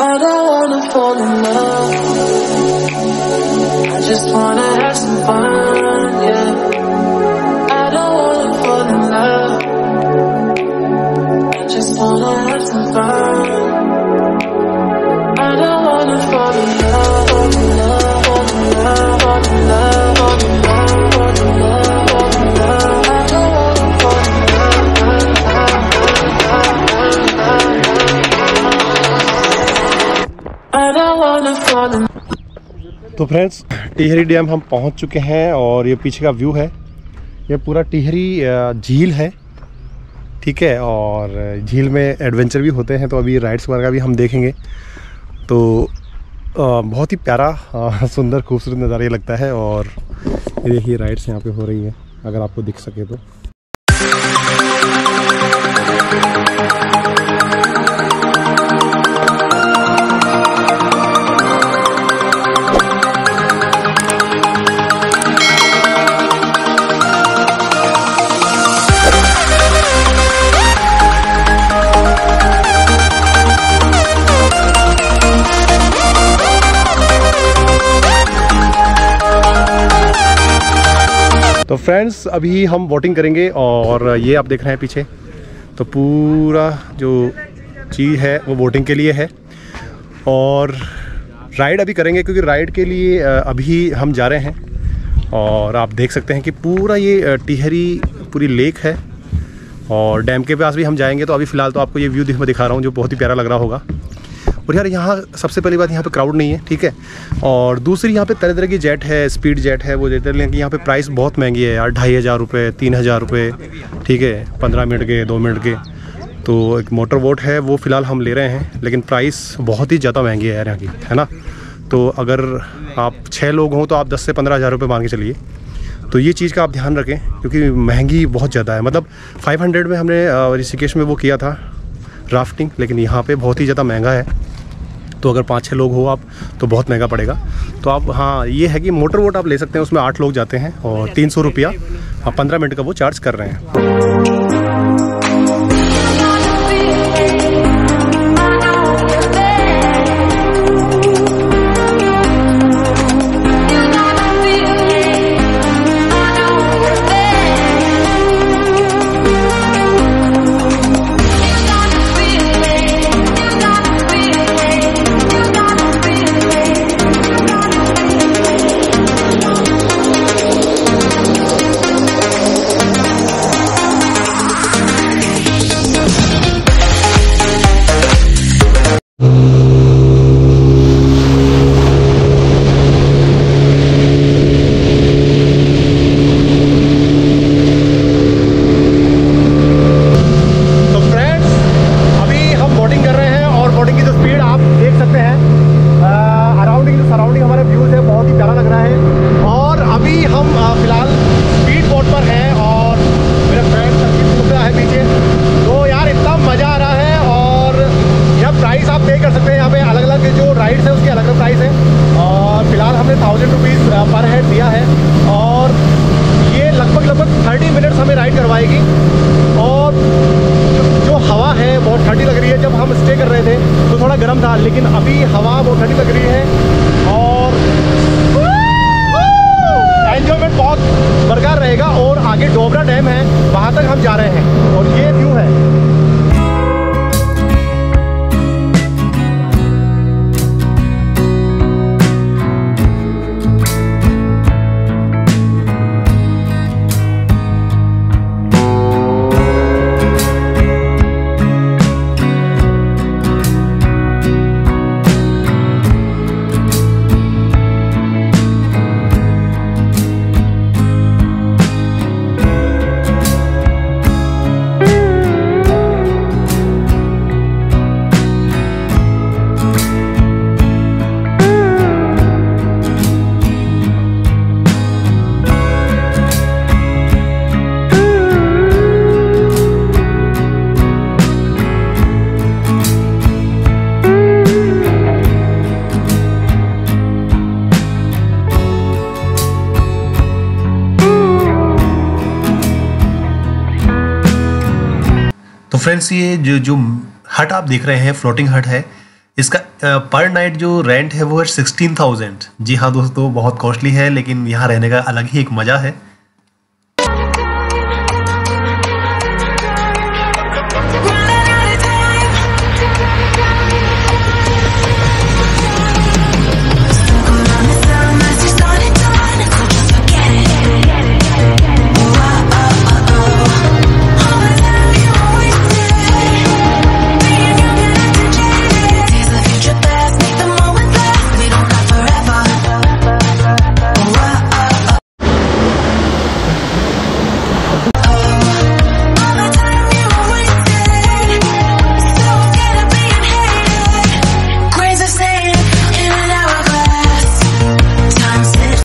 I don't wanna fall in love, I just wanna have some fun, yeah. I don't wanna fall in love, I just wanna have some fun. I don't wanna fall in love, fall in love, fall in love, fall in love, fall in love, fall in love, fall in love. I don't wanna fall in तो friends Tehri dam हम पहुंच चुके हैं और ये पीछे का view है। ये पूरा टिहरी झील है, ठीक है। और झील में एडवेंचर भी होते हैं, तो अभी राइड्स वगैरह भी हम देखेंगे। तो बहुत ही प्यारा सुंदर खूबसूरत नज़ारा ये लगता है। और ये देखिए राइड्स यहाँ पे हो रही है, अगर आपको दिख सके तो। तो फ्रेंड्स अभी हम बोटिंग करेंगे और ये आप देख रहे हैं पीछे, तो पूरा जो चीज़ है वो बोटिंग के लिए है। और राइड अभी करेंगे क्योंकि राइड के लिए अभी हम जा रहे हैं। और आप देख सकते हैं कि पूरा ये टिहरी पूरी लेक है और डैम के पास भी हम जाएंगे। तो अभी फ़िलहाल तो आपको ये व्यू दिखा रहा हूँ जो बहुत ही प्यारा लग रहा होगा। और यार यहाँ सबसे पहली बात, यहाँ पे क्राउड नहीं है, ठीक है। और दूसरी यहाँ पे तरह तरह की जेट है, स्पीड जेट है, वो देते हैं कि यहाँ पे प्राइस बहुत महंगी है यार, 2500 रुपये, 3000 रुपये, ठीक है, 15 मिनट के, 2 मिनट के। तो एक मोटर बोट है वो फ़िलहाल हम ले रहे हैं, लेकिन प्राइस बहुत ही ज़्यादा महंगी है यार यहाँ की, है ना। तो अगर आप 6 लोग हों तो आप 10 से 15 हज़ार रुपये मान के चलिए। तो ये चीज़ का आप ध्यान रखें क्योंकि महंगी बहुत ज़्यादा है। मतलब 500 में हमने ऋषिकेश में वो किया था राफ्टिंग, लेकिन यहाँ पर बहुत ही ज़्यादा महंगा है। तो अगर 5-6 लोग हो आप तो बहुत महंगा पड़ेगा। तो आप, हाँ ये है कि मोटर बोट आप ले सकते हैं, उसमें 8 लोग जाते हैं और 300 रुपया 15 मिनट का वो चार्ज कर रहे हैं। फ्रेंड्स ये जो हट आप देख रहे हैं फ्लोटिंग हट है, इसका पर नाइट जो रेंट है वो है 16,000। जी हाँ दोस्तों, बहुत कॉस्टली है, लेकिन यहाँ रहने का अलग ही एक मज़ा है।